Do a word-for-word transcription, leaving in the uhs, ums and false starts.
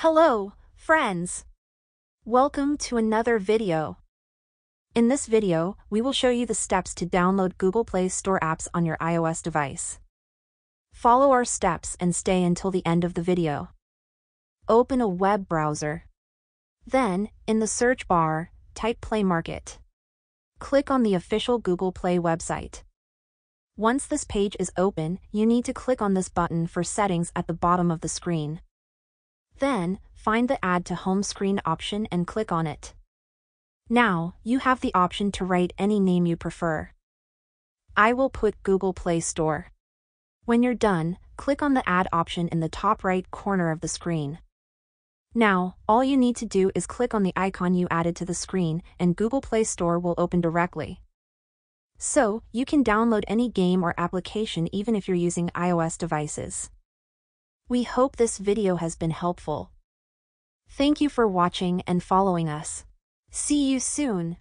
Hello, friends! Welcome to another video. In this video, we will show you the steps to download Google Play Store apps on your iOS device. Follow our steps and stay until the end of the video. Open a web browser. Then, in the search bar, type Play Market. Click on the official Google Play website. Once this page is open, you need to click on this button for settings at the bottom of the screen. Then, find the Add to Home Screen option and click on it. Now, you have the option to write any name you prefer. I will put Google Play Store. When you're done, click on the Add option in the top right corner of the screen. Now, all you need to do is click on the icon you added to the screen, and Google Play Store will open directly. So, you can download any game or application even if you're using iOS devices. We hope this video has been helpful. Thank you for watching and following us. See you soon.